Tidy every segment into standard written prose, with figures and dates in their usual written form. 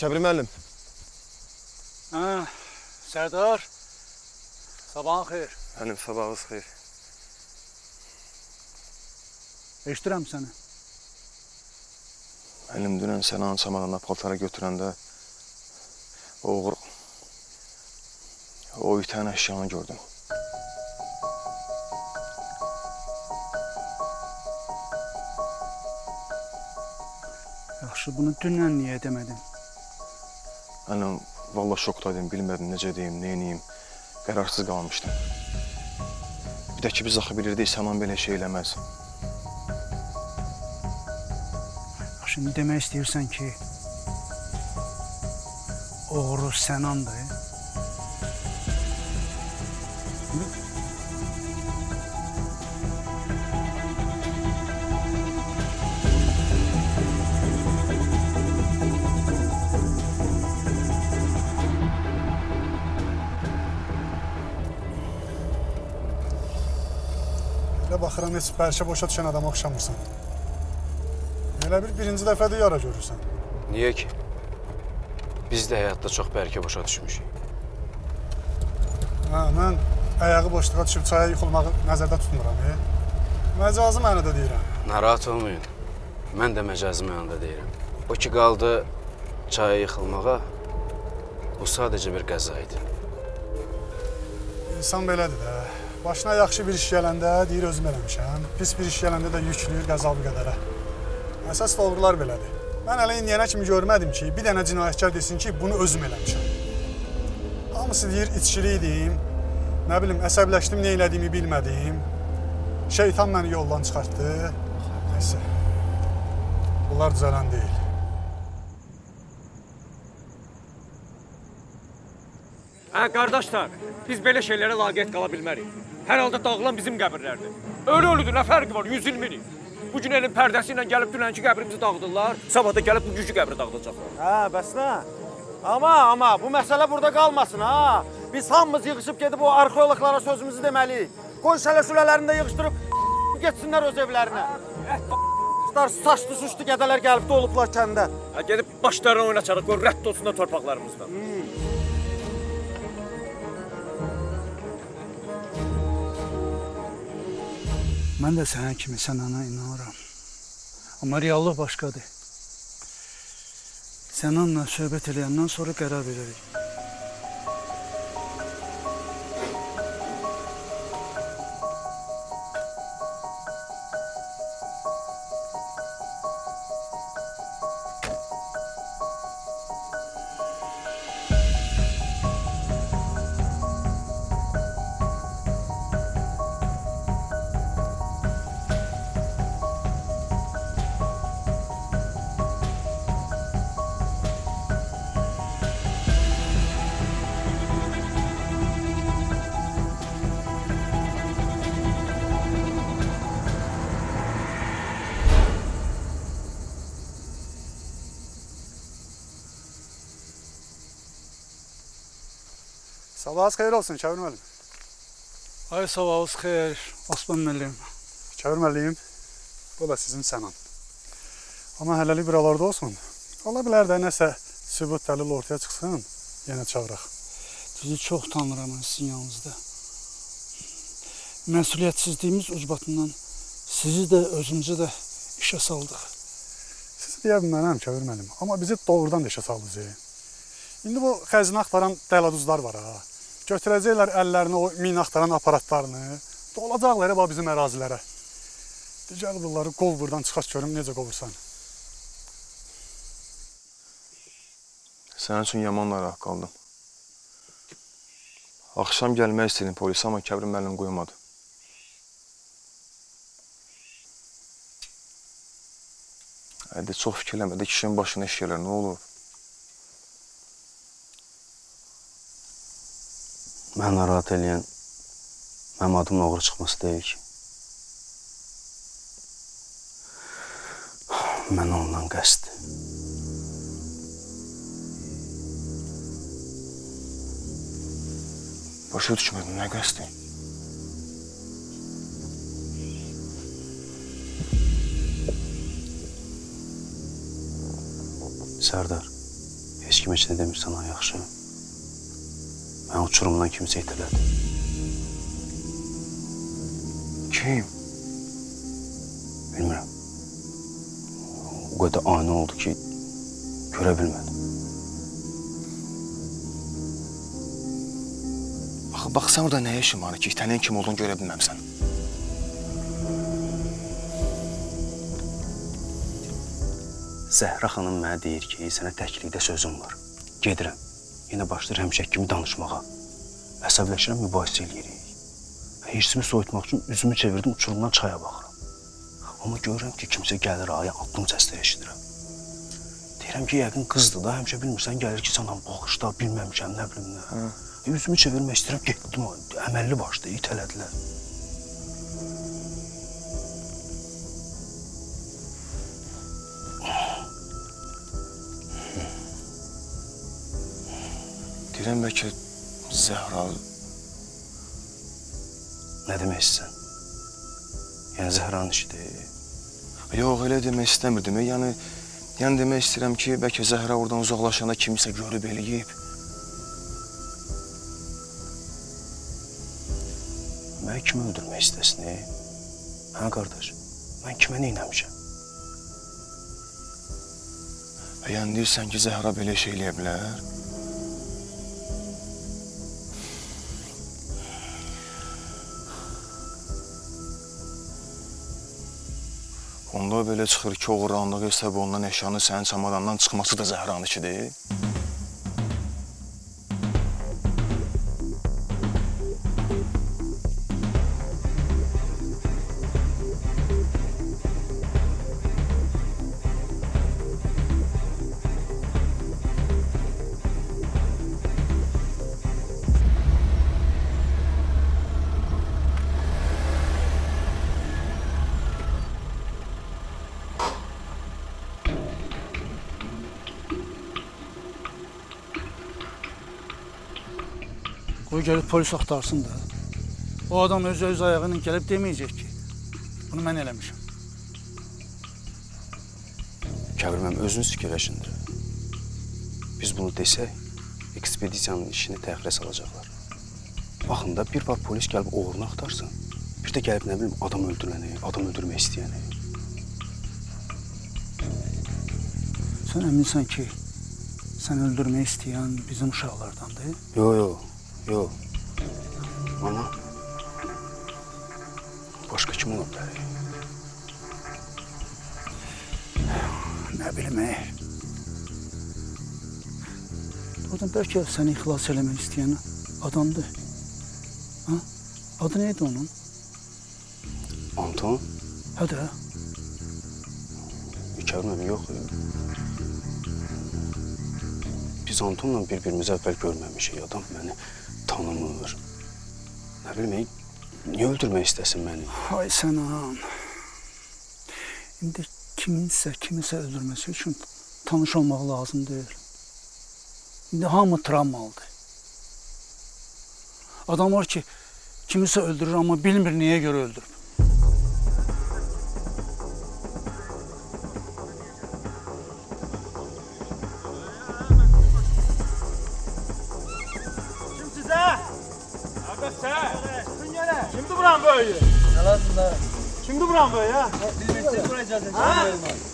Çabri müəllim. Serdar, sabahın xeyir. Mənim sabahınız xeyir. Eşdirəm səni. Mənim dünən Sənan samanına paltara götürəndə o itən əşyanı gördüm. Yaxşı, bunu dünən niyə demədin? Anam, vallahi şokdaydım, bilmədim necə deyim, neyiniyim, qərarsız qalmışdım. Bir də ki, biz axı bilirdik, Sənan belə şey eləməz. Şimdi demək istəyirsən ki, oğru Sənandır. Baxıram, heç bəlkə boşa düşən adama oxşamırsan. Elə bir birinci dəfədə yara görürsən. Niyə ki? Biz də həyatda çox bəlkə boşa düşmüşük. Mən ayağı boşluğa düşüb çaya yıxılmağı nəzərdə tutmuram. Məcazi mənada deyirəm. Narahat olmayın. Mən də məcazi mənada deyirəm. O ki qaldı çaya yıxılmağa, bu sadəcə bir qəza idi. İnsan belədir də. Başına yaxşı bir iş gələndə deyir özüm eləmişəm, pis bir iş gələndə də yüklüyür qəzabı qədərə. Əsas doğrular belədir. Mən hələ indiyənə kimi görmədim ki, bir dənə cinayətkar desin ki, bunu özüm eləmişəm. Hamısı deyir, içkiliydim, nə bilim, əsəbləşdim, nə elədiyimi bilmədim, şeytan məni yoldan çıxartdı. Neysə, bunlar düzələn deyil. Qardaşlar, biz belə şeylərə laqeyd qala bilmərik. Hər halda dağılan bizim qəbirlərdir. Ölü-ölüdür, nə fərqi var? 120-lik. Bugün elin pərdəsi ilə gəlib dünənki qəbrimizi dağıdırlar, sabah da gəlib bugünkü qəbri dağıdacaqlar. Bəs nə? Amma, bu məsələ burada qalmasın, ha? Biz hamımız yığışıb gedib o arxeologlara sözümüzü deməliyik. Qoy şələşülələrini də yığışdırıb, geçsinlər öz evlərinə. Saçlı-suçlu qədələr gəlib dolublar kəndə. Gedib başlarına oynaçarıq, qoy rədd olsun da torpaqlarımızdan. Mən də sənə kimi Sənana inanıram. Amma reallıq başqadır. Sənanla söhbət eləyəndən sonra qərar veririk. Sabahınız xeyir olsun, Çavir müəllim. Ay, sabahınız xeyir, Osman müəllim. Çavir müəllim, bu da sizin Sənan. Amma hələlik buralarda olsun. Ola bilər də nəsə sübut dəlil ortaya çıxsın, yenə çağıraq. Sizi çox tanıram sizin yanınızda. Məsuliyyətsizliyimiz ucbatından sizi də, özümüzü də işə saldıq. Siz deyə bilmənəm, Çavir müəllim, amma bizi doğrudan da işə saldınız. İndi bu xəzinə axtaran dələduzlar var, ha. Götürəcəklər əllərini, o min axtaran aparatlarını, dolacaqlar heba bizim ərazilərə. Gəl bunları qov buradan, çıxaç görüm, necə qovursan. Sənin üçün yaman narahat qaldım. Axşam gəlmək istədim polis, amma Kəbri müəllim qoymadı. Hədə çox fikirləmədi, kişinin başına iş gələr, nə olub? Mən narahat eləyən mənim adımın oğru çıxması deyil ki. Mən ondan qəsd. Başa düşmədim, nə qəsdi? Sərdar, heç Heç kim heç nə demir sana, yaxşı. Mən uçurumdan kimsə itələdi. Kim? Bilmirəm. O qədər ani oldu ki, görə bilmədim. Bax, sən orada nə işin var ki, itələyən kim olduğunu görə bilməmsən. Zəhra xanım mənə deyir ki, sənə təklikdə sözüm var. Gedirəm, yenə başlayır həmişək kimi danışmağa. Əsəbləşirəm, mübahisə eləyirik. Hirsimi soyutmaq üçün üzümü çevirdim, uçurumdan çaya baxıram. Amma görürəm ki, kimsə gəlir, aya addım səslə eşidirəm. Deyirəm ki, yəqin qızdır da, həmişə bilmirsən, gəlir ki, sənə baxışda, bilməmişəm, nə bilim nə. Üzümü çevirmək istəyirəm, getdim, əməlli başda, itələdilər. Deyirəm, bəlkə Zəhra... Nə demək istəyirsən? Yəni, Zəhranın işidir. Yox, elə demək istəmirdim. Yəni demək istəyirəm ki, bəlkə Zəhra oradan uzaqlaşanda kimsə görüb eləyib. Mən kimi öldürmək istəsin, hə, qardaş? Mən kimə neynəmişəm? Yəni, deyirsən ki, Zəhra belə şey eləyə bilər? Onda belə çıxır ki, o qıranlığı səbəb ondan əşyanı sənin çamadandan çıxması da Zəhranı ki, deyil. Gəlib polis axtarsın da. O adam öz ayağının gəlib deməyəcək ki, bunu mən eləmişəm. Kəbir mənim, özünüz fikirləşindir. Biz bunu desək, ekspedisiyanın işini təxirə salacaqlar. Baxın da, bir var polis gəlib oğrunu axtarsın, bir də gəlib, nə bilim, adam öldürəni, adam öldürmək istəyəni. Sən əminsən ki, sən öldürmək istəyən bizim uşaqlardandır? Yox. Yox, ana, başqa kim ola bilərik? Nə bilmək? Oradan bəlkə səni xilas eləmək istəyən adamdır. Adı neydi onun? Anton? Hə də? Görməm, yox. Biz Antonla bir-birimizi əvvəl görməmişik, adam məni tanımır. Nə bilmək, niyə öldürmək istəsin məni? Ay Sənan, indi kiminsə öldürməsi üçün tanış olmaq lazım deyil. İndi hamı travmalıdır. Adam var ki, kiminsə öldürür, amma bilmir nəyə görə öldürüb. Kimdir buram böyle ya? Bilmektir buraya geldik. Ha?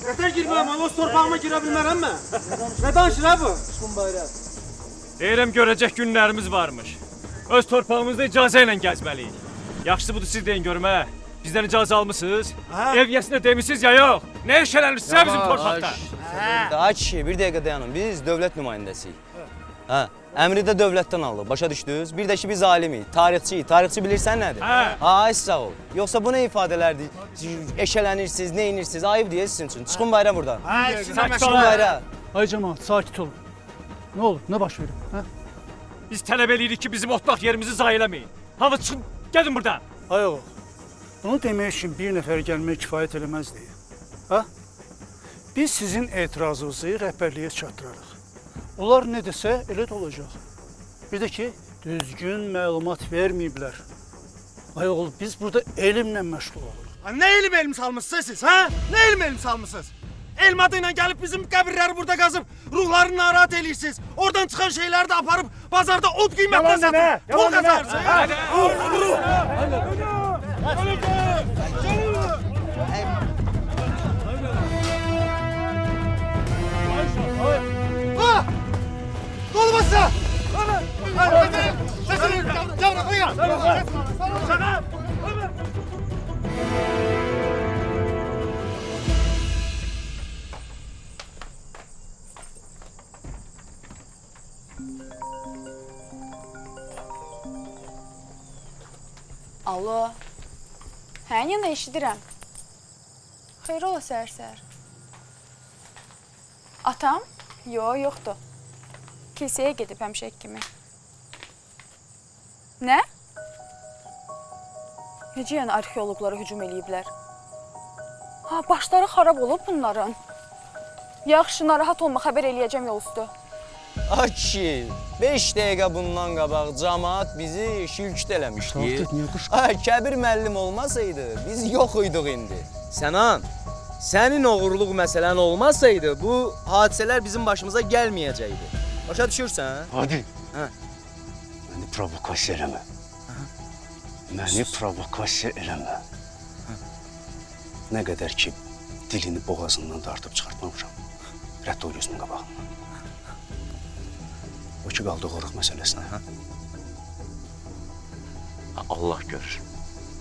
Yeter girmeyeyim, o torpağıma girebilmem mi? Ne danışır ha bu? Deyirəm, görəcək günlərimiz varmış. Öz torpağımızda icazə ilə gəzməliyik. Yaxşısı budur, siz deyin görüm hə? Bizdən icazə almışsınız, evliyyəsində demişsiniz ya yox. Ne işələnirsə bizim torpaqda? Ay kişi, bir dəqiqə dayanın, biz dövlət nümayəndəsiyik. Hə? Əmri də dövlətdən aldı, başa düşdünüz? Bir də ki, biz alimiyik, tarixçiyik. Tarixçi bilirsən nədir? Hə. Ay, sağ ol. Yoxsa bu nə ifadələrdir? Eşələnirsiniz, neyinirsiniz? Ayıb deyə sizin üçün. Çıxın bayraq buradan. Hə, çıxın bayraq. Ay cəmaat, sakit olun. Nə olur, nə baş verir? Hə? Biz tələb edirik ki, bizim otlaq yerimizi zayi eləməyin. Hamı çıxın, gəlin buradan. Ay oğul, bunu demək üçün bir nəfər gəlmək kifayət eləməz deyə. Hə? Biz sizin etirazınızı rəhbərliyə çatdırarıq. Onlar nə desə, elə də olacaq. Bir də ki, düzgün məlumat verməyiblər. Ay oğul, biz burada elmlə məşğul oluruq. Nə elm salmışsınız siz, hə? Nə elm salmışsınız? elmadı ilə gəlib bizim qəbirləri burada qazıb, ruhlarını narahat eləyirsiniz. Oradan çıxan şeyləri də aparıb bazarda od qiymətinə satıb. Pul qazarsınız. Ha! Dolmasa! Səsini canına qoyaq. Şaqam! Alo. Hə, yenə eşidirəm. Xeyr ola səhər-səhər. Atam? Yoxdur. Kilsəyə gedib həmişək kimi. Nə? Necə yəni arxeologlara hücum eləyiblər? Ha, başları xarab olub bunların. Yaxşı, narahat olma, xəbər eləyəcəm yol üstü. Ay kişi, 5 dəqiqə bundan qabaq cəmaat bizi şülküt eləmişdi. Ay, Kəbir müəllim olmasaydı, biz yox uyduq indi. Sənan, sənin oğurluq məsələn olmasaydı, bu hadisələr bizim başımıza gəlməyəcəkdi. Başa düşürsən? Hadi. Hə? Məni provokasiya eləmə. Məni provokasiya eləmə. Nə qədər ki, dilini boğazından dartıb çıxartmamışam, rədd ol gözümün qabağından. O ki, qaldı qoruq məsələsinə, hə? Allah görür.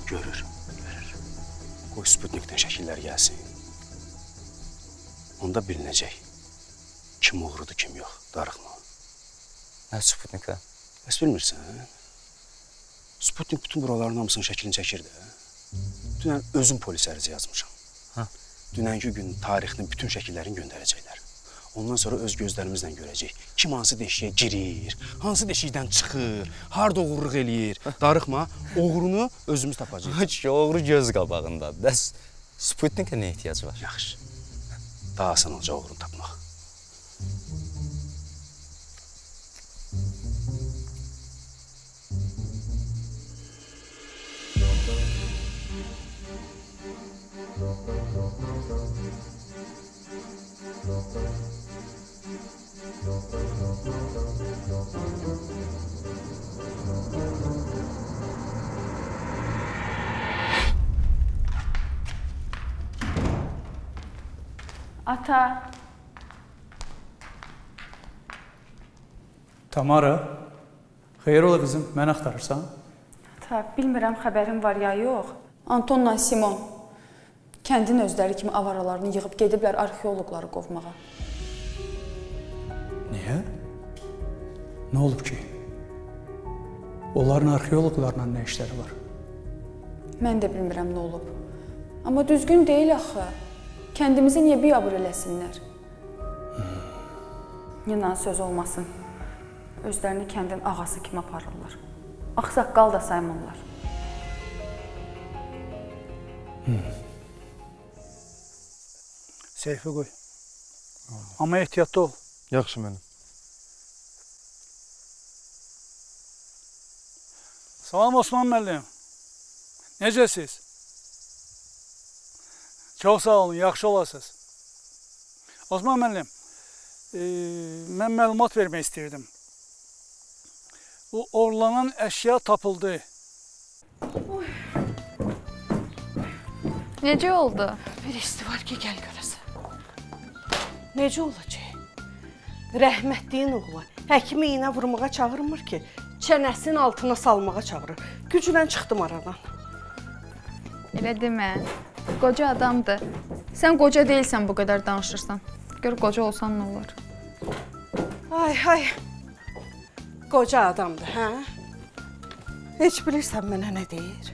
Görür. Görür. Qoy Sputnikdən şəkillər gəlsin. Onda bilinəcək. Kim uğrudur, kim yox. Darıqma. Nə Sputnikdən? Bəs bilmirsən, hə? Sputnik bütün buraların hamısının şəklini çəkirdi, hə? Dünən özüm polis ərizə yazmışam. Hə? Dünənki gün tarixinin bütün şəkillərini göndərəcəklər. Ondan sonra öz gözlərimizlə görəcək. Kim hansı deşiyə girir, hansı deşikdən çıxır, harda uğurluq eləyir. Darıxma, uğurunu özümüz tapacaq. Ki, uğuru göz qabağında. Bəs Sputnikə nə ehtiyac var? Yaxşı. Daha asan olacaq uğurunu tapmaq. Ata. Tamara, xeyir ola qızım, mən axtarırsan? Ata, bilmirəm xəbərim var ya yox. Antonla Simon kəndin özləri kimi avaralarını yığıb gediblər arxeologları qovmağa. Niyə? Nə olub ki? Onların arxeologlarla nə işləri var? Mən də bilmirəm nə olub. Amma düzgün deyil axı. Kəndimizi niyə biabır eləsinlər? Yenə söz olmasın. Özlərini kəndin ağası kimi aparırlar. Ağsaqqal da saymırlar. Seyfi qoy. Amma ehtiyatlı ol. Yaxşı mənim. Salam Osman müəllim. Necəsiz? Çox sağ olun, yaxşı olasınız. Osman müəllim, mən məlumat vermək istəyirdim. Bu oğurlanan əşya tapıldı. Necə oldu? Bir isti var ki, gəl görəsən. Necə olacaq? Rəhmətliyin oğlu həkimi iynə vurmağa çağırmır ki, çənəsinin altına salmağa çağırır. Güclə çıxdım aradan. Elə demə. Qoca adamdır. Sən qoca deyilsən bu qədər danışırsan. Gör, qoca olsan nə olar? Ay, ay. Qoca adamdır, hə? Heç bilirsən mənə nə deyir?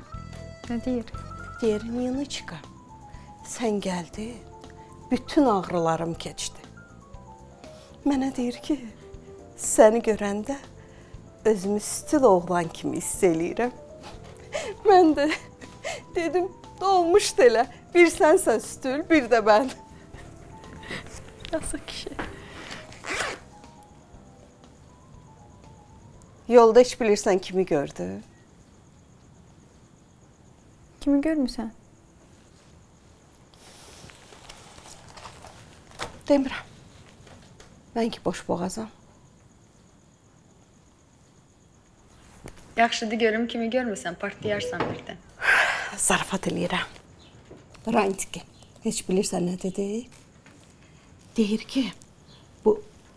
Nə deyir? Deyir, Ninoçka, sən gəldi, bütün ağrılarım keçdi. Mənə deyir ki, səni görəndə özümü stil oğlan kimi hiss eləyirəm. Mən də dedim, dolmuşdu elə. Bir sənsən stül, bir də mən. Yazıq kişi. Yolda heç bilirsən kimi gördü? Kimi görmüsən? Demirəm. Mən ki, boş boğazam. Yaxşıdır, görüm kimi görmürsən, partlayarsan birdən. Zarafat eləyirəm. Rantiki, heç bilirsən nə dedi? Deyir ki, bu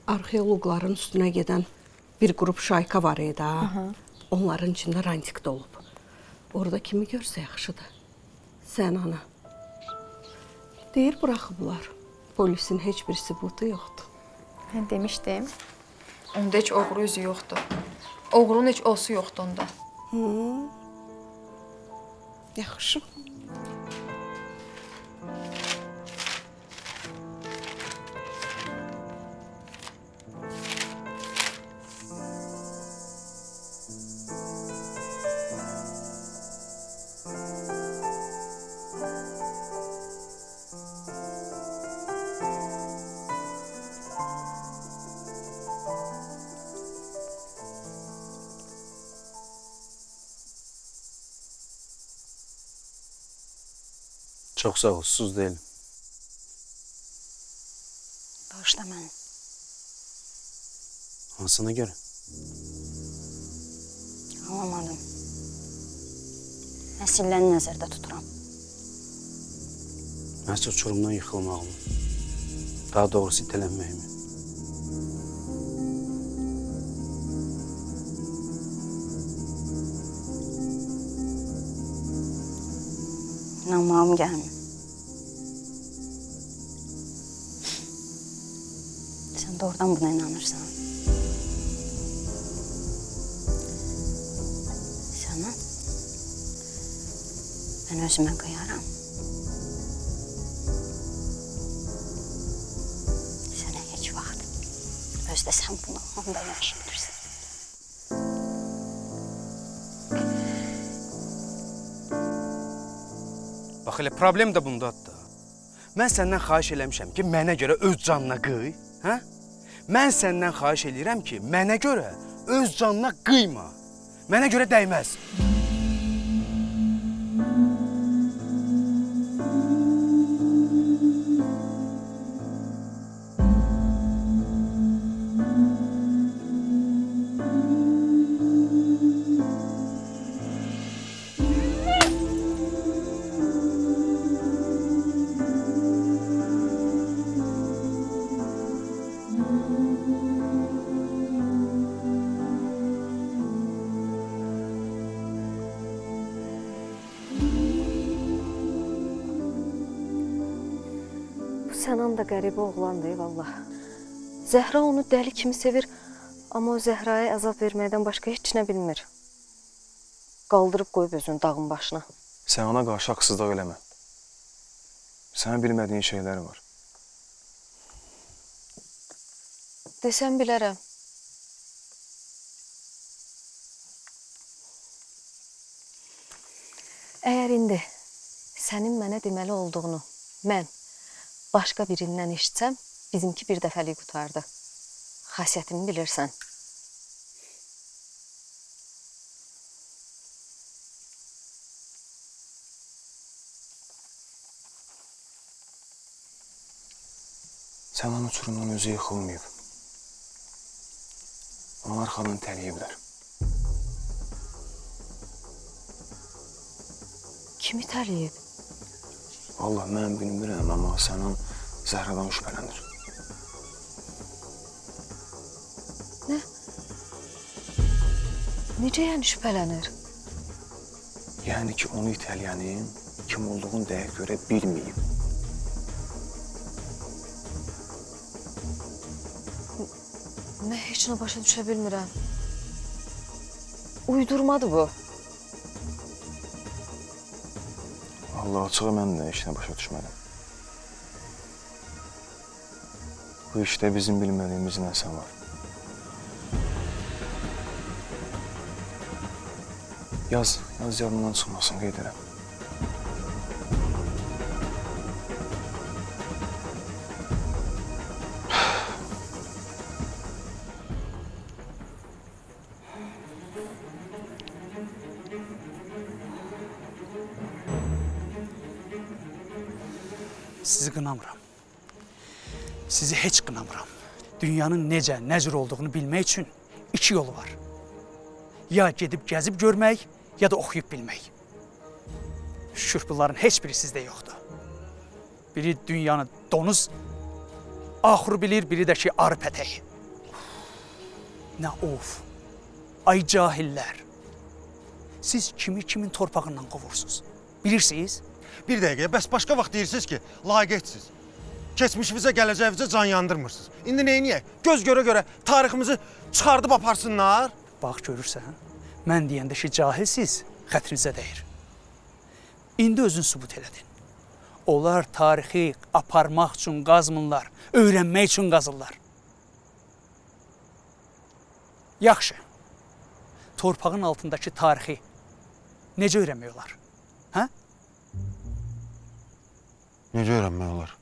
arxeologların üstünə gedən bir qrup şayka var idi. Onların içində rantik də olub. Orada kimi görsə yaxşıdır. Sənanı. Deyir, buraxıblar. Polisin heç bir sübutu yoxdur. Mən demişdim. Onda heç oğru üzü yoxdur. Oğrunun heç olsu yoxdur onda. Yaxşı. Çox sağ ol, susuz değilim. Bağışla məni. Hansına göre? Anlamadım. Nəsilləri nəzərdə tuturam. Məhz uçurumdan yıxılmağımı, daha doğrusu itələnməyimi. İnanmağım gəlmir. Sən doğrudan buna inanırsan. Sənan, mən özümə qıyaram. Sənə heç vaxt özdə sən bunu onda yaşa bilirsən. Bax, elə problem də bunda hatta. Mən səndən xahiş eləmişəm ki, mənə görə öz canına qıy. Mən səndən xahiş eləyirəm ki, mənə görə öz canına qıyma. Mənə görə dəyməz. Qəribə oğlandı, vallah. Zəhra onu dəli kimi sevir, amma o Zəhraya əzab verməkdən başqa heç nə bilmir. Qaldırıb qoyub özünü dağın başına. Sən ona qarşı haqsızlıq eləmə. Sənə bilmədiyin şeylər var. Desən bilərəm. Əgər indi sənin mənə deməli olduğunu mən başqa birindən eşitsəm, bizimki bir dəfəlik qutardı. Xasiyyətimi bilirsən. Sənan uçurumdan özü yıxılmayıb. Onlar xanını təriyiblər. Kimi təriyib? Valla, mən bilmirəm, amma Sənan Zəhradan şübhələnir. Nə? Necə yəni şübhələnir? Yəni ki, onu itəliyənin kim olduğunu dəqiq görə bilməyib. Mən heç nə başa düşə bilmirəm. Uydurmadı bu. Allah açığı, mən də işinə başa düşmələm. Bu işdə bizim bilmədiyimiz nəsə var. Yaz, yaz yanından çıxmasın, qeyd edirəm. Sizi heç qınamıram. Dünyanın necə, nəcür olduğunu bilmək üçün iki yolu var. Ya gedib gəzib görmək, ya da oxuyub bilmək. Şükür bunların heç biri sizdə yoxdur. Biri dünyanı donuz, axır bilir, biri də ki, arı pətək. Nə of! Ay cahillər! Siz kimi kimin torpağından qovursunuz? Bilirsiniz? Bir dəqiqə, bəs başqa vaxt deyirsiniz ki, laqetsiz. Keçmişimizə, gələcəyimizə can yandırmırsınız. İndi neyniyək? Göz görə-görə tariximizi çıxardıb aparsınlar. Bax, görürsən, mən deyəndə ki, cahilsiz, xətrinizə dəyir. İndi özün sübut elədin. Onlar tarixi aparmaq üçün qazmırlar, öyrənmək üçün qazırlar. Yaxşı, torpağın altındakı tarixi necə öyrənmək olar? Hə? Necə öyrənmək olar?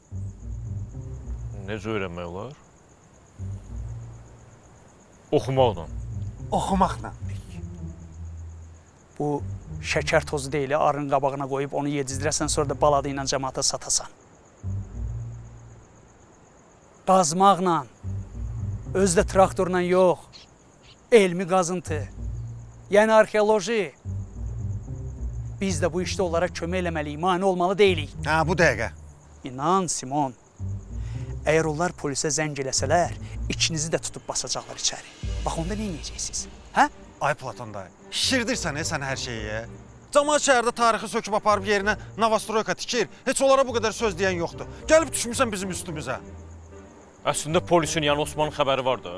Necə öyrənmək olar? Oxumaqla. Oxumaqla. Bu şəkər tozu deyil, arının qabağına qoyub onu yedizdirəsən, sonra da baladı ilə cəmaata satasan. Qazmaqla, özdə traktorla yox, elmi qazıntı, yəni arxeoloji. Biz də bu işdə onlara kömək eləməliyik, mane olmalı deyilik. Hə, bu dəqiqə. İnan, Simon. Əgər onlar polisə zəng eləsələr, ikinizi də tutub basacaqlar içəri. Bax, onda nə inəyəcəksiniz? Hə? Ay Platon dayı, şişirdirsən sən hər şeyi. Camaat şəhərdə tarixi söküb aparıb yerinə Navastroyka tikir. Heç onlara bu qədər söz deyən yoxdur. Gəlib düşmüsən bizim üstümüzə. Əslində polisin, yəni Osmanın xəbəri vardı.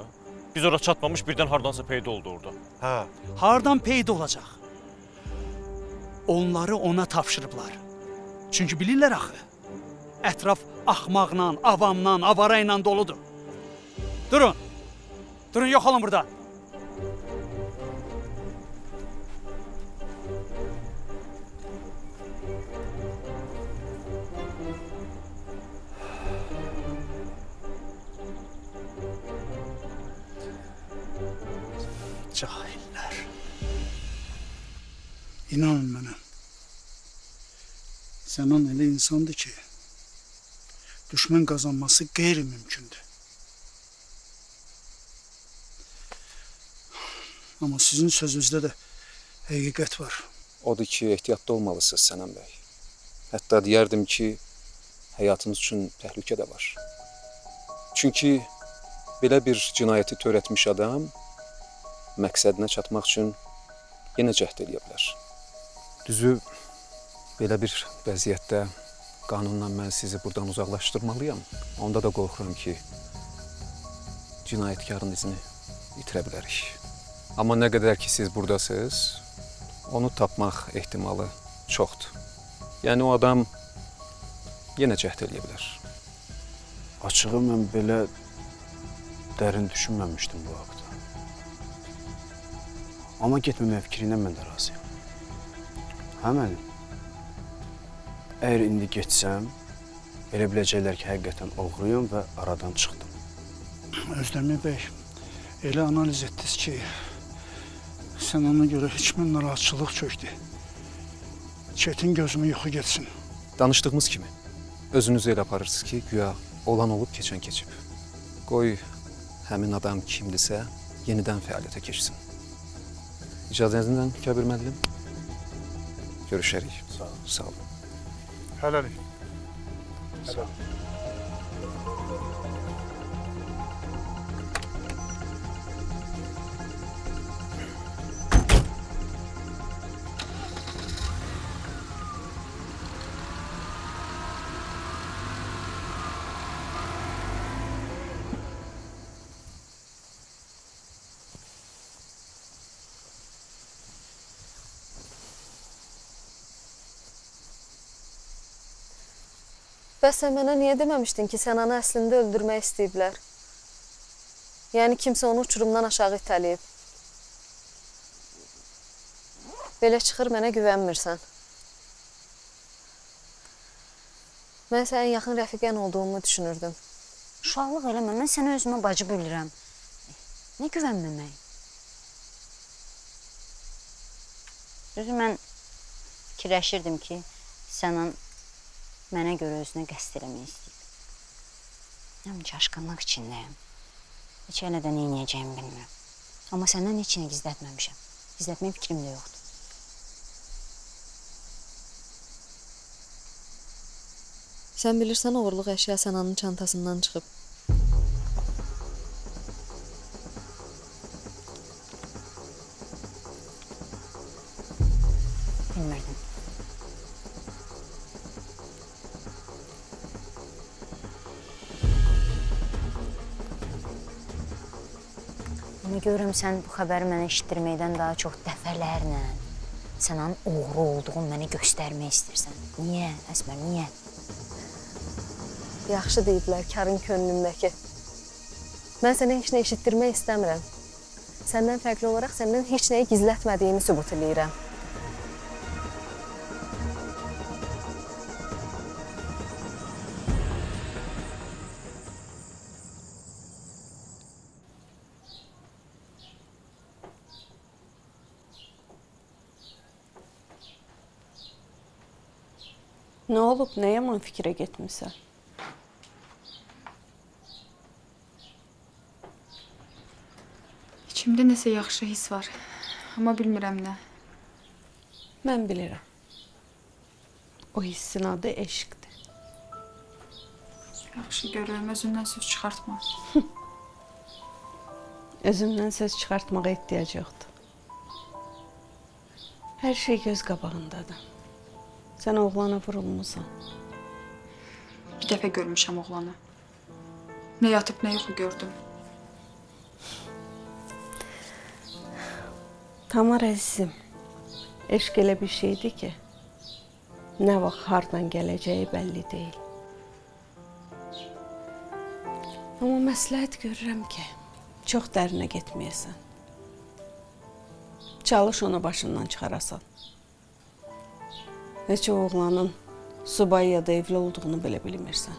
Biz ora çatmamış birdən hardansa peyda oldu orada. Hə. Hardan peyda olacaq? Onları ona tapşırıblar. Çünki bilirlər axı. Ətraf axmaqla, avamla, avarayla doludur. Durun. Durun, yox olun burada. Cahillər. İnanın mənə. Sənan elə insandır ki, düşmən qazanması qeyri-mümkündür. Amma sizin sözünüzdə də həqiqət var. Odur ki, ehtiyatlı olmalısınız, Sənan bəy. Hətta deyərdim ki, həyatınız üçün təhlükə də var. Çünki belə bir cinayəti törətmiş adam məqsədinə çatmaq üçün yenə cəhd edə bilər. Düzü, belə bir vəziyyətdə qanunla mən sizi buradan uzaqlaşdırmalıyam. Onda da qorxuram ki, cinayətkarın izini itirə bilərik. Amma nə qədər ki, siz buradasınız, onu tapmaq ehtimalı çoxdur. Yəni, o adam yenə cəhd edə bilər. Açığı, mən belə dərin düşünməmişdim bu haqda. Amma getməmək fikrinə mən də razıyam. Hə, mənim? Əgər indi geçsəm, elə biləcəklər ki, həqiqətən oğruyum və aradan çıxdım. Özdəmir bəy, elə analiz etdiniz ki, Sənana görə heç mən narahatçılıq çökdü. Çetin gözümü yuxu geçsin. Danışdığımız kimi, özünüzü elə aparırsınız ki, güya olan olub, keçən keçib. Qoy, həmin adam kimdirsə, yenidən fəaliyyətə keçsin. İcazənizlə, Kəbir müəllim. Görüşərik. Sağ olun. Sağ olun. Hələlik. Hələlik. Bəs sən mənə niyə deməmişdin ki, Sənanı əslində öldürmək istəyiblər? Yəni, kimsə onu uçurumdan aşağı itələyib. Belə çıxır, mənə güvənmirsən. Mən sənin yaxın rəfiqən olduğumu düşünürdüm. Uşaqlıq eləmə, mən səni özümə bacı bilirəm. Nə güvənməmək? Düzü, mən fikirləşirdim ki, Sənan mənə görə özünə qəsd eləmək istəyib. Hem şaşkınlık içindeyim. Hiç hele de neyinleyeceğimi bilmiyorum. Ama senden içini gizletmemişim. Gizletme fikrim de yoktu. Sen bilirsen oğurluq eşya Sənanın çantasından çıkıp. Bilmirdim. Ama görürüm sen bu haberi mənə işitdirməkdən daha çok dəfələrlə Sənanın oğru olduğunu mənə göstərmək istəyirsən. Niyə, Əsmər, niyə? Yaxşı deyiblər karın könlümdəki. Mən sənə heç nə eşitdirmək istəmirəm. Səndən fərqli olaraq səndən heç nəyi gizlətmədiyimi sübut edirəm. Nə olub, nə yaman fikrə getmisən? İçimdə nəsə yaxşı his var, amma bilmirəm nə. Mən bilirəm. O hissin adı eşqdir. Yaxşı görürəm, özündən söz çıxartma. Özümdən söz çıxartmağa ehtiyac yoxdur. Hər şey göz qabağındadır. Sən oğlana vurulmusan. Bir dəfə görmüşəm oğlanı. Nə yatıb, nə yuxu gördüm. Tamara əzizim, eşq elə bir şeydir ki, nə vaxt hardan gələcəyi bəlli deyil. Amma məsləhət görürəm ki, çox dərinə getməyəsən. Çalış onu başından çıxarasan. Heç o oğlanın subay ya da evli olduğunu belə bilmirsən.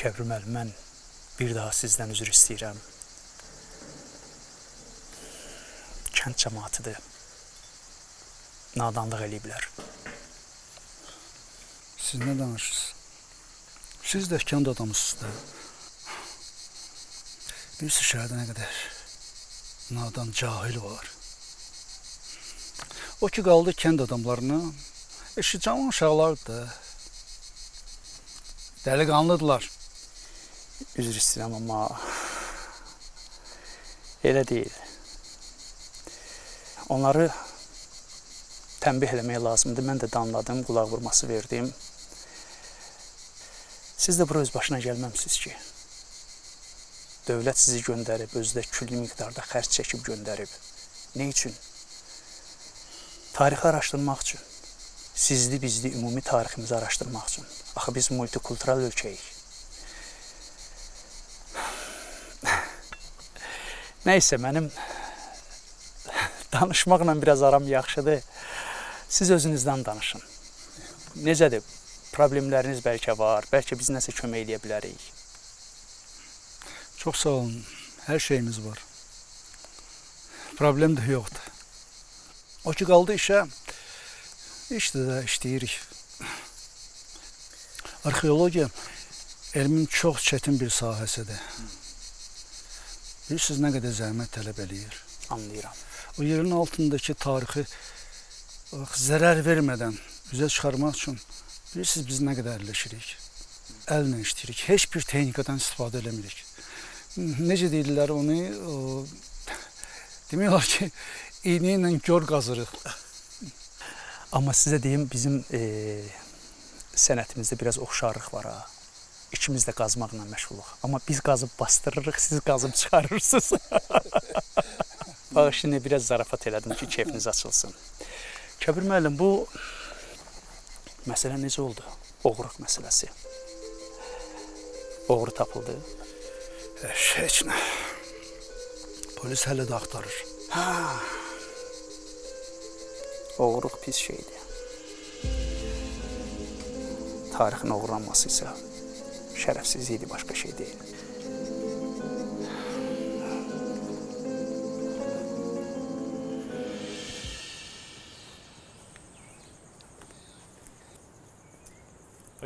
Kəbrim əlim, mən bir daha sizdən üzr istəyirəm. Kənd cəmatıdır. Nadanlıq eləyiblər. Siz nə danışırsınız? Siz də kənd adamısınız da. Bilirsiniz, şəhərdə nə qədər nadan, cahil var. O ki, qaldı kənd adamlarına, eşitcaman uşaqlardır da. Dəliqanlıdırlar. Üzr istəyirəm, amma elə deyil. Onları tənbih eləmək lazımdır. Mən də danladım, qulaq vurması verdim. Siz də bura öz başına gəlməmsiniz ki. Dövlət sizi göndərib, özü də külli miqdarda xərc çəkib göndərib. Nə üçün? Tarixi araşdırmaq üçün. Sizli, bizli, ümumi tariximizi araşdırmaq üçün. Axı biz multikultural ölkəyik. Nəysə, mənim danışmaqla biraz aram yaxşıdır. Siz özünüzdən danışın. Necədir? Problemləriniz bəlkə var, bəlkə biz nəsə kömək eləyə bilərik. Çox sağ olun. Hər şeyimiz var. Problem də yoxdur. O ki, qaldı işə, işdə də işləyirik. Arxeologiya elmin çox çətin bir sahəsidir. Bilirsiniz, nə qədər zəhmət tələb eləyir. Anlayıram. O yerin altındakı tarixi zərər vermədən üzə çıxarmaq üçün bilirsiniz, biz nə qədər əlləşirik. Əllə işləyirik, heç bir texnikadan istifadə eləmirik. Necə deyirlər onu? Demək olar ki, iğnə ilə gör qazırıq. Amma sizə deyim, bizim sənətimizdə biraz oxşarlıq var ha. İkimiz də qazmaqla məşğuluq. Amma biz qazıb bastırırıq, siz qazıb çıxarırsınız. Bağışın, biraz zarafat elədim ki, keyfiniz açılsın. Kəbir müəllim, bu məsələ necə oldu? Oğruq məsələsi. Oğru tapıldı. Heç nə. Polis hələ də axtarır. Haa. Oğruq pis şeydir. tarixin oğurlanması isə şərəfsizlik idi, başqa şey deyil.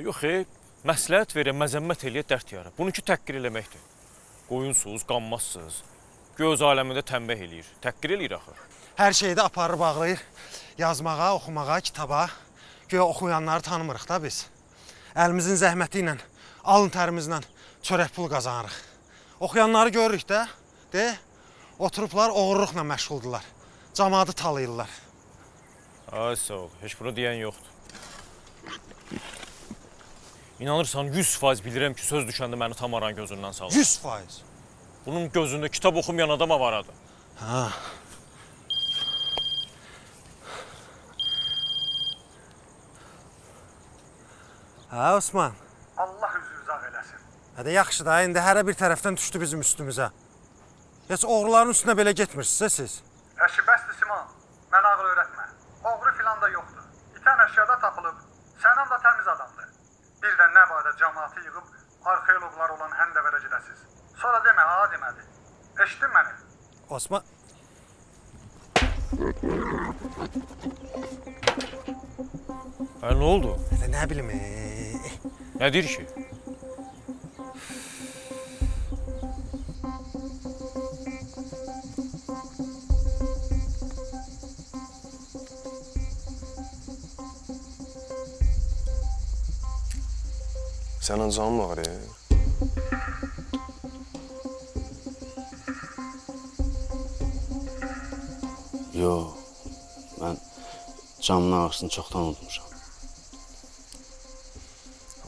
Yox, məsləhət verir, məzəmmət eləyir, dərd yarar. Bunu ki, təqqir eləməkdir. Qoyunsuz, qanmazsız. Göz aləmində tənbəh eləyir. Təqqir eləyir axı. Hər şeyi də aparır, bağlayır. Yazmağa, oxumağa, kitaba. Göyə oxuyanları tanımırıq da biz. Əlimizin zəhməti ilə, alın tərimizlə çörək pul qazanırıq. Oxuyanları görürük də, de, oturublar, oğurluqla məşğuldurlar. Camaatı talayırlar. Ay, sağ ol. Heç bunu deyən yoxdur. İnanırsan 100% bilirəm ki, söz düşəndə məni Tamaranın gözündən salır. 100%? Bunun gözündə kitab oxumayan adama var adı. Ha. Ha, Osman. Allah üzrünüzü ağ eləsin. Hədə yaxşı da, indi hərə bir tərəfdən düşdü bizim üstümüzə. Heç oğruların üstünə belə getmirsinizsə siz? Əşi, bəsdir Simon. Mən ağıl öyrətmə. Oğru filan da yoxdur. İtən əşyada tapılıb. Sənan da təmiz adamdır. Bir də nə barədə cəmaatı yığıb, arxeologlar olan həndəvərə gedəsiz. Sonra demə, ha demədi. Eşitdin məni? Osman... Ay, nə oldu? Nə bilim, Nə deyir ki? Sənin canın ağrı. Yox, mən canın ağrısını çoxdan unutmuşam.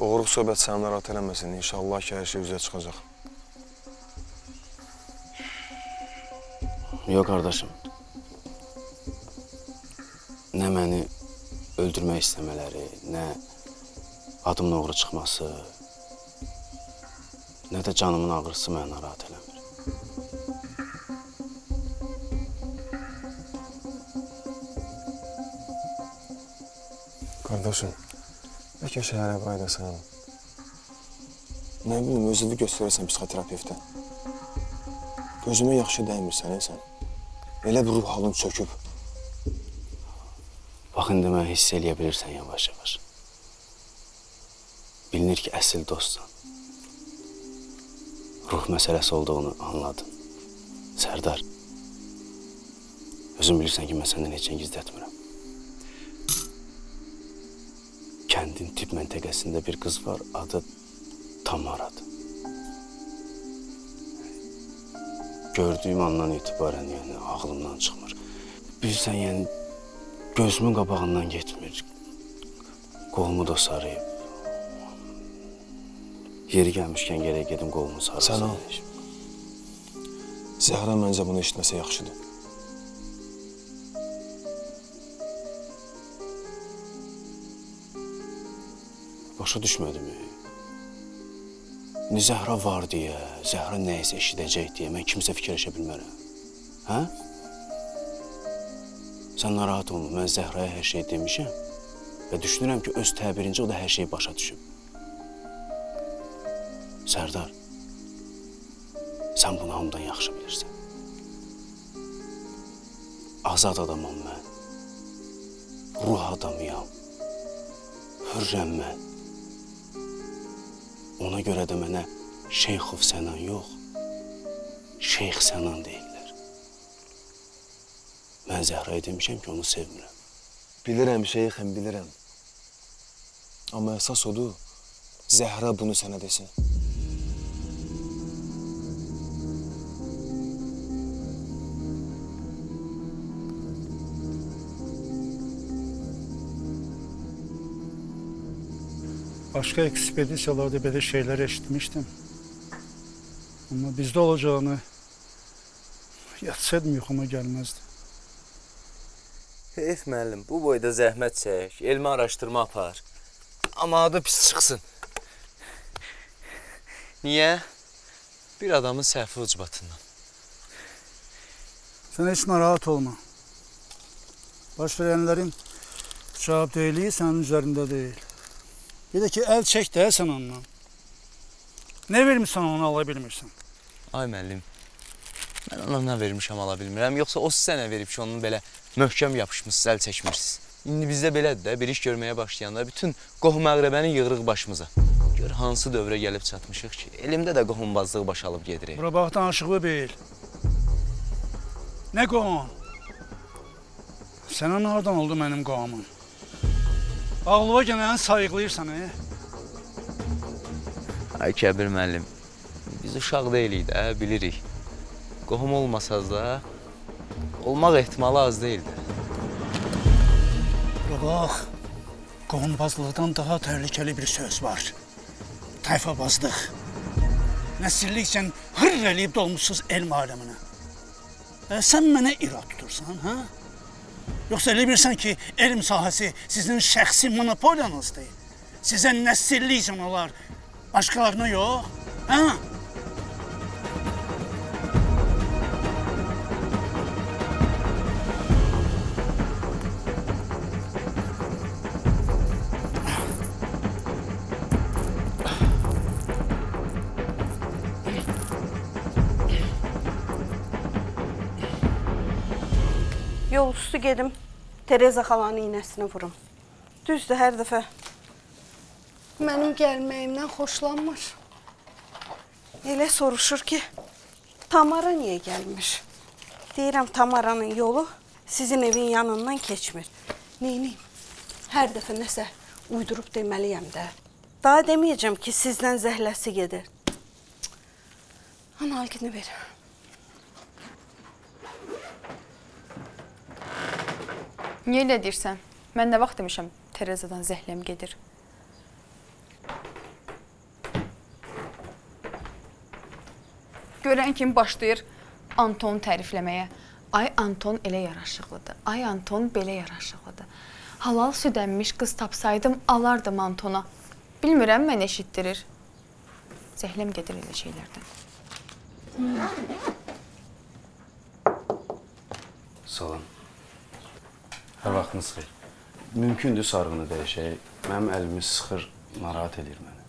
Oğruq söhbət səni narahat eləməsin. İnşallah ki, hər şey üzə çıxacaq. Yox, qardaşım. Nə məni öldürmək istəmələri, nə... Adımın uğru çıxması, nə də canımın ağrısı mənə rahat eləmir. Qardaşım, bəlkə şəhərə qayıdasan. Nə bilim, özünü göstərəsən psixoterapevtə. Gözümə yaxşı dəymirsən, sən. Elə bir ruh halın çöküb. Bax, indi mən hiss eləyə bilirsən yavaş-yavaş. Bilinir ki, əsl dostsan. Ruh məsələsi olduğunu anladın. Sərdar, özün bilirsən ki, mən səndən heç nə gizlətmirəm. Kəndin tibb məntəqəsində bir qız var, adı Tamaradır. Gördüyüm andan etibarən, yəni, ağlımdan çıxmır. Bilirsən, yəni, gözümün qabağından getmir. Qolumu da sarıyıb. Yeri gəlmişkən gərək gedim qolumun sarılsın. Sənan, Zəhra məncə bunu eşitməsə yaxşıdır. Başa düşmədim. İndi Zəhra var deyə, Zəhra nəyisə eşidəcək deyə mən kimsə fikirləşə bilmərəm. Hə? Sən narahat olma, mən Zəhraya hər şey demişəm və düşünürəm ki, öz təbirincə o da hər şeyi başa düşüb. Sərdar, sən bunu hamıdan yaxşı bilirsən. Azad adamam mən. Ruh adamıyam. Hürrəm mən. Ona görə də mənə Şeyxov Sənan yox, Şeyx Sənan deyirlər. Mən Zəhraya demişəm ki, onu sevmirəm. Bilirəm, Şeyxim, bilirəm. Amma əsas odur, Zəhra bunu sənə desin. Başka ekspedisiyalarda böyle şeyler eşitmiştim. Ama bizde olacağını yatsaydım yuxuma gelmezdi. Heyf müəllim, bu boyda zəhmət çək, elmi araşdırma apar. Ama adı pis çıxsın. Niyə? Bir adamın səhvi ucbatından. Sən heç narahat olma. Baş verənlərin cavabdehliyi sənin üzərində deyil. Dedi ki, el çək də sən ondan. Nə vermişsən onu ala bilmirsən? Ay müəllim, mən ona nə vermişəm ala bilmirəm. Yoxsa o sizə nə verib ki, onun belə möhkəm yapışmışsınız, əl çəkmirsiniz. İndi bizdə belədir də, bir iş görməyə başlayanda bütün qohum-əqrəbəni yığırıq başımıza. Gör, hansı dövrə gəlib çatmışıq ki, elimdə də qohumbazlığı başa alıb gedirik. Bura bax, danışıqlı bil. Nə qohum? Sənan hardan oldu mənim qohumum? Ağlıva gələni sayıqlayırsan, he? Ay Kəbir müəllim, biz uşaq deyilik də, bilirik. Qohum olmasaz da, olmaq ehtimalı az deyildir. Bura bax, qohumbazlıqdan daha təhlükəli bir söz var. Tayfabazlıq. Nəsillikcən hırr eləyib dolmuşsuz elm aləminə. Sən mənə ira tutursan, hə? Yoxsa elə bilirsən ki, elm sahəsi sizin şəxsi monopoliyanız deyil. Sizə nəsillikcən olar, başqalarına yox, hə? Yolcusu gedim, Tereza xalanın iynəsini vurum. Düzdür, hər dəfə. Mənim gəlməyimdən xoşlanmır. Elə soruşur ki, Tamara niyə gəlmir? Deyirəm, Tamaranın yolu sizin evin yanından keçmir. Neyniyim? Hər dəfə nəsə uydurub deməliyəm də. Daha deməyəcəm ki, sizdən zəhləsi gedir. Ana, al gidini ver. Niyə elə deyirsən? Mən nə vaxt demişəm, Terezadan zəhləm gedir. Görən kim başlayır Anton tərifləməyə. Ay, Anton elə yaraşıqlıdır. Ay, Anton belə yaraşıqlıdır. Halal südənmiş qız tapsaydım, alardım Antona. Bilmirəm, mən eşitdirir. Zəhləm gedir elə şeylərdən. Salam. Hər vaxtınız xeyr. Mümkündür sarğını dəyişək. Mənim əlimi sıxır, narahat edir məni.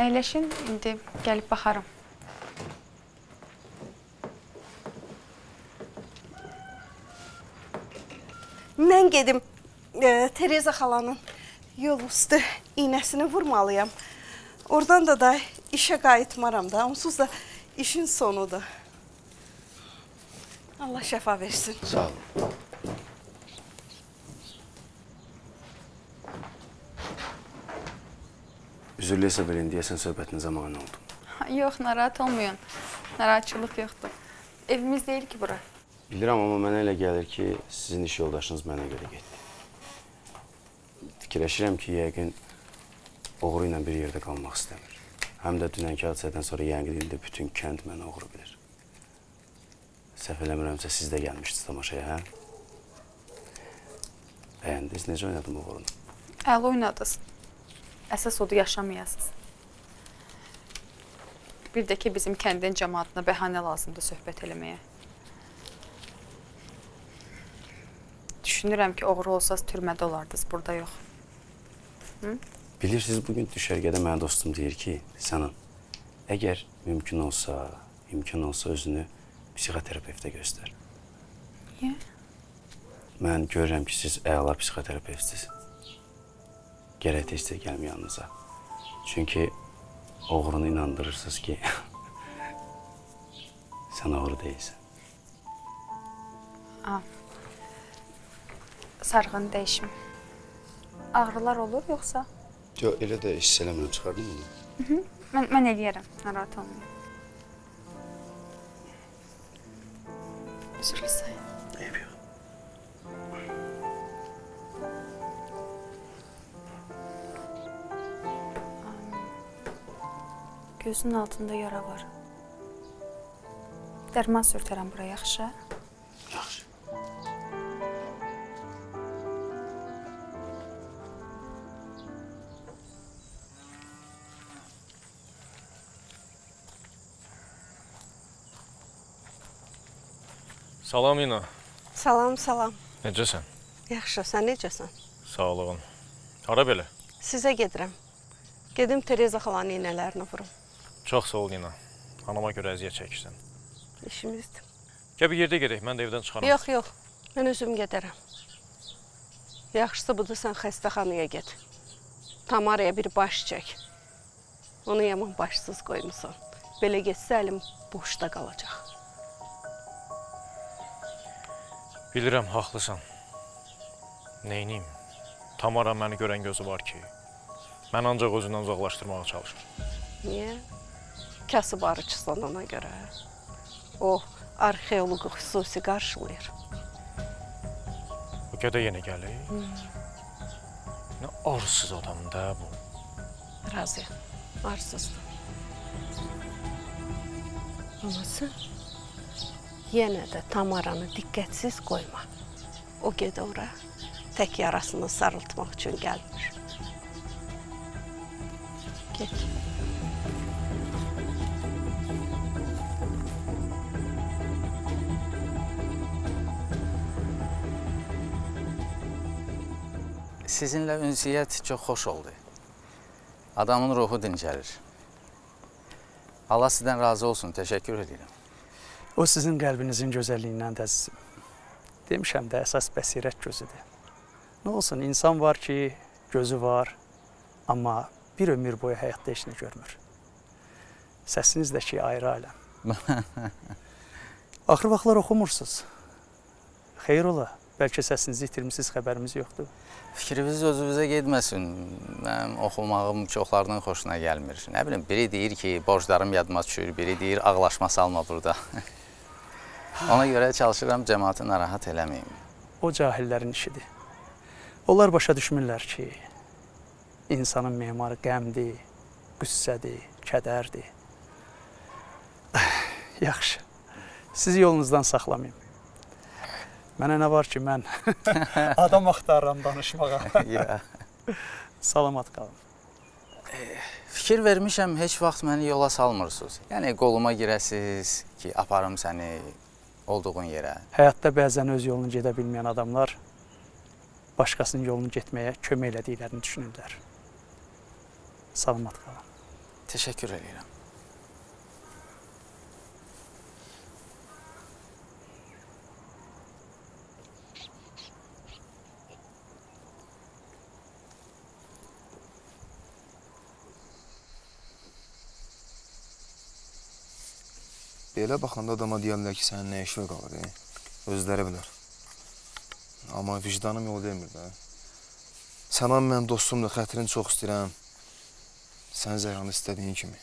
Əyləşin, indi gəlib baxarım. Mən gedim, Tereza xalanın yol üstü iynəsini vurmalıyam. Oradan da da işə qayıtmaram da, onsuz da işin sonudur. Allah şəfa versin. Sağ olun. Üzürlü isə verin, deyəsən söhbətinizə mani oldum. Yox, narahat olmayın. Narahatçılıq yoxdur. Evimiz deyil ki, bura. Bilirəm, amma mənə elə gəlir ki, sizin iş yoldaşınız mənə görə getdi. Fikirləşirəm ki, yəqin oğru ilə bir yerdə qalmaq istəmir. Həm də dünənki hadisədən sonra yəqin ildə bütün kənd mənə oğru bilir. Səhv eləmirəmsə, siz də gəlmişdiniz tamaşaya, hə? Bəyəndiniz, necə oynadım o qorunu? Əli oynadınız. Əsas odur, yaşamayasınız. Bir də ki, bizim kəndin cəmaatına bəhanə lazımdır söhbət eləməyə. Düşünürəm ki, oğru olsanız türmədə olardınız, burada yox. Bilirsiniz, bugün düşərgədə mənə dostum deyir ki, Sənan, əgər imkan olsa özünü psixoterapevtə göstər. Niyə? Mən görürəm ki, siz əla psixoterapevtsiz. Gərək tez-tez gəlməyəm yanınıza. Çünki oğrunu inandırırsınız ki, sən oğru deyilsən. Sarğını dəyişim. Ağrılar olur yoxsa? Yox, elə də hiss eləmirəm, çıxardım onu. Mən eləyərəm, narahat olmayayım. Üzürlü sayın. Eyb yox. Gözünün altında yara var. Dərman sürtərəm bura, yaxşı? Yaxşı. Salam, İna. Salam. Necəsən? Yaxşı, sən necəsən? Sağ olun. Hara belə? Sizə gedirəm. Gedim Tereza xalanın iynələrini vurum. Çox sağ ol, Nina. Anama görə əziyyət çəkirsən. İşimizdir. Gəl bir yerdə gedək, mən də evdən çıxaram. Yox, yox. Mən özüm gedərəm. Yaxşısı budur, sən xəstəxanaya get. Tamaraya bir baş çək. Onu yaman başsız qoymusan. Belə getsə əlim boşda qalacaq. Bilirəm, haqlısan. Neyniyim? Tamara məni görən gözü var ki, mən ancaq özündən uzaqlaşdırmağa çalışıram. Niyə? Kasıb arıçısan ona görə. O, arxeoloqu xüsusi qarşılayır. Bu gədə yenə gəlir. Nə arsız adamın da bu. Razı, arsızdır. Amma sən yenə də Tamaranı diqqətsiz qoyma. O gədə ora. Tək yarasını sarıltmaq üçün gəlmir. Get. Sizinlə ünsiyyət çox xoş oldu. Adamın ruhu dincəlir. Allah sizdən razı olsun, təşəkkür edirəm. O sizin qəlbinizin gözəlliyindən əzizim. Demişəm də, əsas bəsirət gözüdür. Nə olsun, insan var ki, gözü var, amma bir ömür boyu həyatda işini görmür. Səsiniz də ki, ayrı aləm. Axır vaxtlar oxumursunuz. Xeyr ola, bəlkə səsinizi itirmişsiniz, xəbərimiz yoxdur. Fikriniz özünüzə getməsin. Mənim oxumağım çoxlarının xoşuna gəlmir. Nə bilim, biri deyir ki, borclarım yadıma düşür, biri deyir, ağlaşma salma burada. Ona görə çalışıram, cəmaatı narahat eləməyim. O cahillərin işidir. Onlar başa düşmürlər ki, insanın memarı qəmdir, qüssədir, kədərdir. Yaxşı, sizi yolunuzdan saxlamayayım. Mənə nə var ki, mən adam axtarıram danışmağa. Salamat qalın. Fikir vermişəm, heç vaxt məni yola salmırsınız. Yəni, qoluma girəsiz ki, aparım səni olduğun yerə. Həyatda bəzən öz yolunu gedə bilməyən adamlar başqasının yolunu getməyə kömək elədiklərini düşünürlər. Salamat qalın. Təşəkkür edirəm. Belə baxanda adama deyərlər ki, sənin nə işvə qalır, özləri bilər. Amma vicdanım yol demir də. Sənan mənim dostumdur, xətrini çox istəyirəm. Sən Zəhranı istədiyin kimi.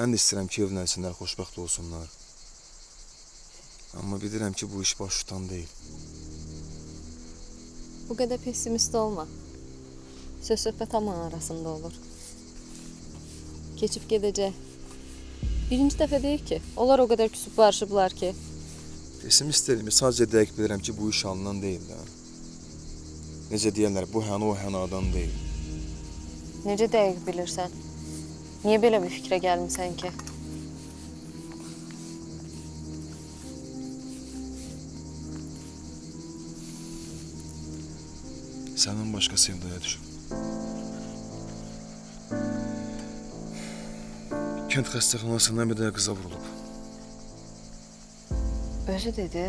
Mən də istəyirəm ki, evlənsinlər, xoşbəxt olsunlar. Amma bilirəm ki, bu iş baş tutan deyil. Bu qədər pessimist olma. Söz-söhbət hamının arasında olur. Keçib gedəcək. Birinci dəfə deyil ki, onlar o qədər küsüb barışıblar ki, pesimist deyilmi, sadəcə dəqiq bilirəm ki, bu iş halından deyil. Necə deyərlər, bu hənə o hənədən deyil. Necə dəqiq bilirsən? Niyə belə bir fikrə gəlmirsən ki? Səndən başqa sevdaya düşüb. Kənd xəstəxanasından bir dəyə qıza vurulub. Özü dedi.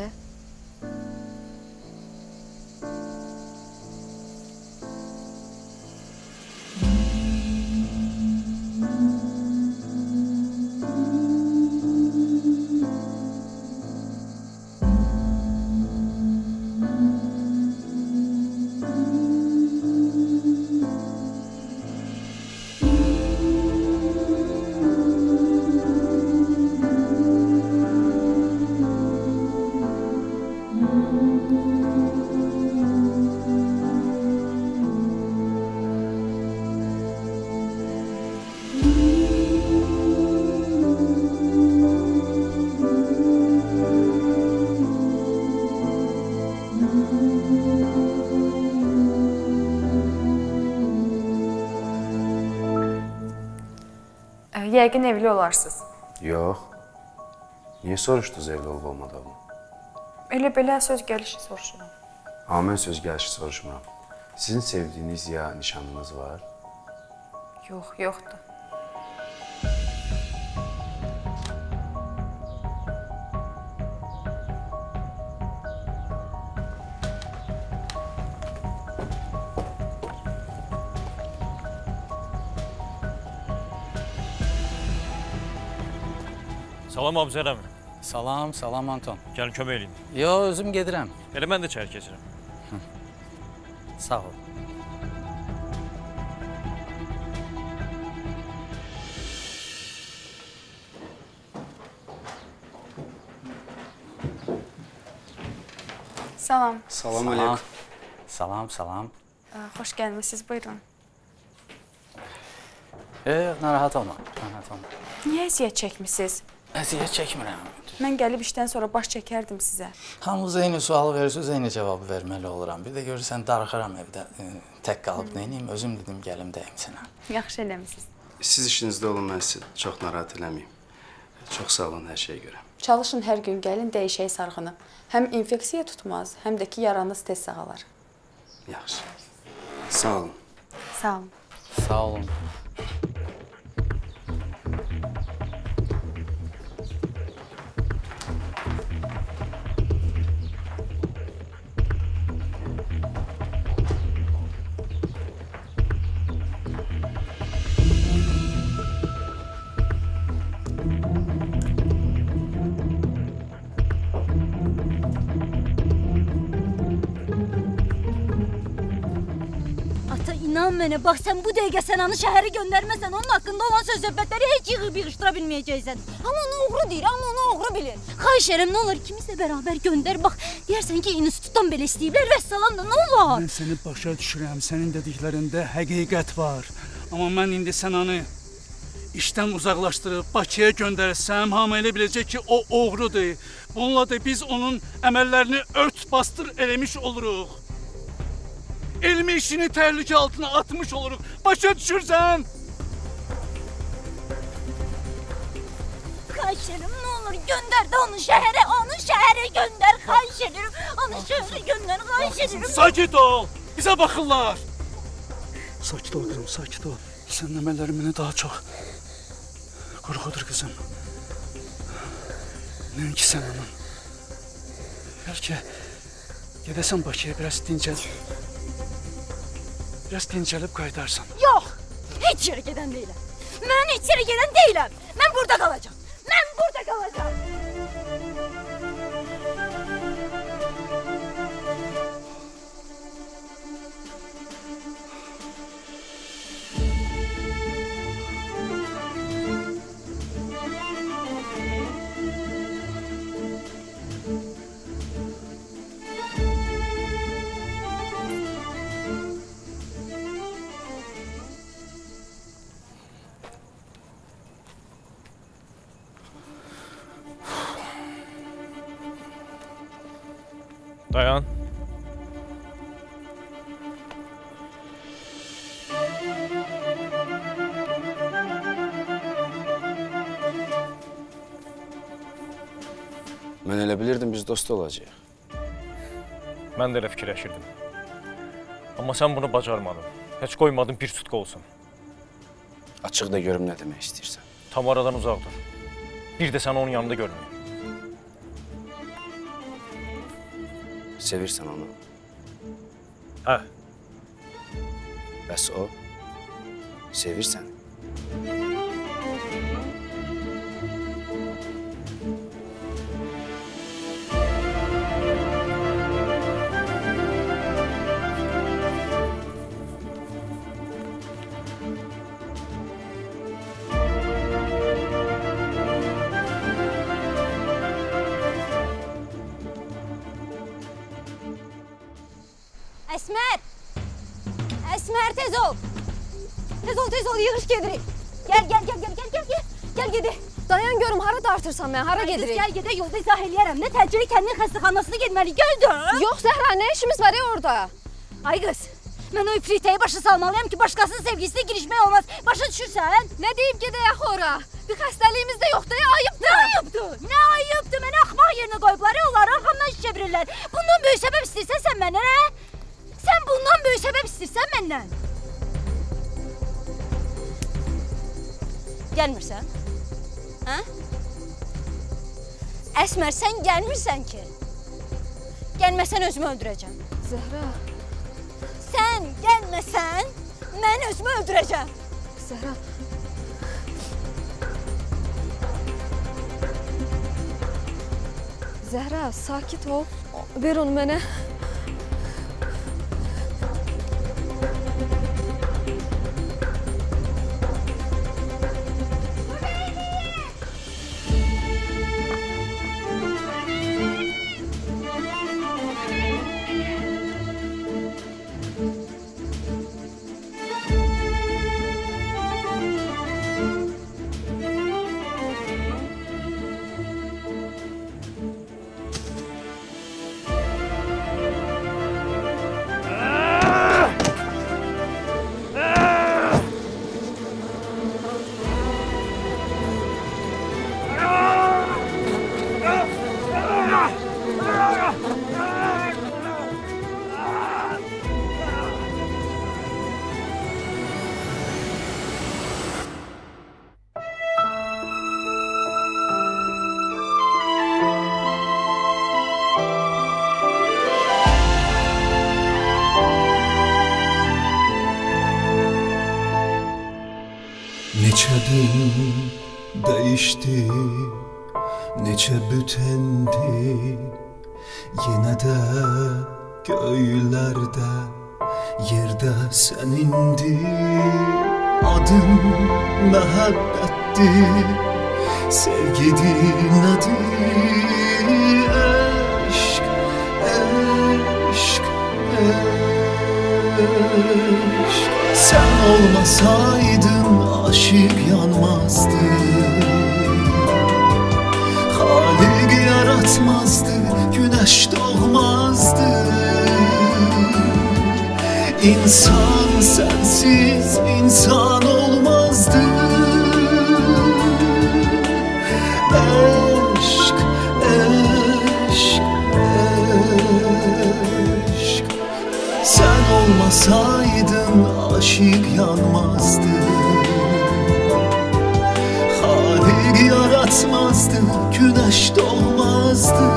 Yəqin evli olarsınız. Yox. Niyə soruşdunuz evli olub olmadığımı? Elə-belə söz gəlişi soruşuram. Ama ben söz gelişi soruşmuram. Sizin sevdiğiniz ya nişanınız var? Yok, yoktu. Salam Abuzer Əmir. Salam, salam Anton. Gel kömək eləyim. Yo, özüm gedirəm. Elə mən də çayır keçirəm. Sağ ol. Salam. Salam aleykum. Salam, salam. Hoş gelmişsiniz, buyurun. Narahat olma, narahat olma. Niye eziyet çekmişsiniz? Əziyyət çəkmirəm. Mən gəlib işdən sonra baş çəkərdim sizə. Hamınız eyni sualı verirsiniz, eyni cevabı verməli oluram. Bir də görürsən, darıxıram evdə. Tək qalıb neyniyim, özüm dedim, gəlim dəyim sənə. Yaxşı eləmişsiniz. Siz işinizdə olun, mən sizi çox narahat eləmiyim. Çox sağ olun hər şeyə görə. Çalışın hər gün, gəlin dəyişək sarğını. Həm infeksiya tutmaz, həm də ki, yaranız tez sağalar. Yaxşı. Sağ olun. Sağ olun. Sağ olun. Mənə bax, sən bu dəqiqə Sənanı şəhərə göndərməsən, onun haqqında olan söz söhbətləri heç yığıb yığışdıra bilməyəcəksən. Amma onu oğru deyir, amma onu oğru bilir. Xahiş edirəm, nə olar kimsə bərabər göndər, bax, deyərsən ki, institutdan belə istəyiblər, vəssalam da, nə olar? Mən səni başa düşürəm, sənin dediklərində həqiqət var. Amma mən indi Sənanı işdən uzaqlaşdırıb Bakıya göndərsəm, hamı elə biləcək ki, o oğrudur. Bununla da biz onun əməllərini ört bastır eləmiş oluruq. Elmi işini təhlükə altına atmış oluruq. Başa düşürsən? Xahiş edirəm, nə olur göndər də onu şəhərə göndər. Xahiş edirəm, onu şəhərə göndər, xahiş edirəm. Sakit ol, bizə baxırlar. Sakit ol qızım, sakit ol. Sənin əməllərin mənə daha çox qorxudur qızım. Nəinki sən onun. Bəlkə gedəsən Bakıya, biraz dincəl. Biraz dincəlib qayıdarsan. Yox, heç yerə gedən deyiləm. Mən heç yerə gedən deyiləm. Mən burada qalacam. Mən burada qalacam. Dayan. Mən elə bilirdim, biz dost olacağıq. Mən də elə fikirləşirdim. Amma sən bunu bacarmadın. Heç qoymadın bir tutqu olsun. Açıq da görüm nə demək istəyirsən. Tamaradan uzaq dur. Bir də səni onun yanında görməyim. Sevirsən onu. Hə. Bəs o, sevirsən. Yığış gedirik. Gəl. Dayan görüm, hara dartırsan mən, hara gedirik? Gəl gedək, yolda izah eləyərəm. Nə təcili kəndin xəstəxanasına getməliyik, gəl dön. Yox Zəhra, nə işimiz var ya orada? Ay qız, Mən o ifritəyi başa salmalıyam ki, başqasının sevgisinə girişmək olmaz. Başa düşürsən? Nə deyim gedəyək ora? Bir xəstəliyimiz də yoxdur, ayıbdır. Nə ayıbdır? Nə ayıbdır? Məni axmaq yerinə qoyublar, onları arxamdan işə verirlər. Bundan böyük səbəb istəyirsən sən məndən, hə? Sən bundan böyük səbəb istəyirsən məndən. Gəlmirsən? Hə? Əsmər, sən gəlmirsən ki. Gəlməsən özümü öldürəcəm. Zəhra. Sən gəlməsən, mən özümü öldürəcəm. Zəhra. Zəhra, sakit ol. Ver onu mənə. Neçədim dəyişdi, neçə bütəndi, yenə də göylərdə, yerdə sənindir. Adın məhəbbətdir, sevgidir nədir? Eşq, eşq, eşq. Sən olmasaydın aşık yanmazdı, Halik yaratmazdı, güneş doğmazdı. İnsan sensiz insan olmazdı. Eşk, eşk, eşk. Sen olmasaydın aşık yanmazdı, yaratmazdı, güneş doğmazdı.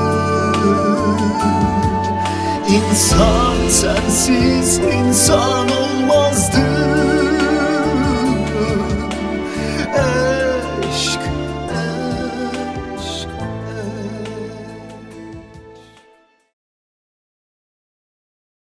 İnsan sensiz insan olmazdı.